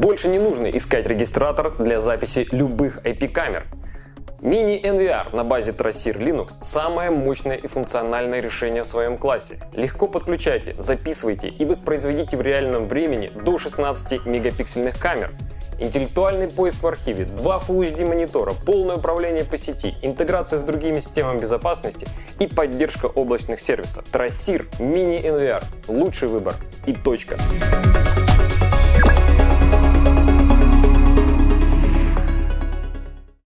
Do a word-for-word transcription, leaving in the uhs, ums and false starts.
Больше не нужно искать регистратор для записи любых ай пи камер. Mini эн ви ар на базе TRASSIR Linux – самое мощное и функциональное решение в своем классе. Легко подключайте, записывайте и воспроизводите в реальном времени до шестнадцати мегапиксельных камер. Интеллектуальный поиск в архиве, два фулл эйч ди монитора, полное управление по сети, интеграция с другими системами безопасности и поддержка облачных сервисов. TRASSIR Mini эн ви ар – лучший выбор и точка.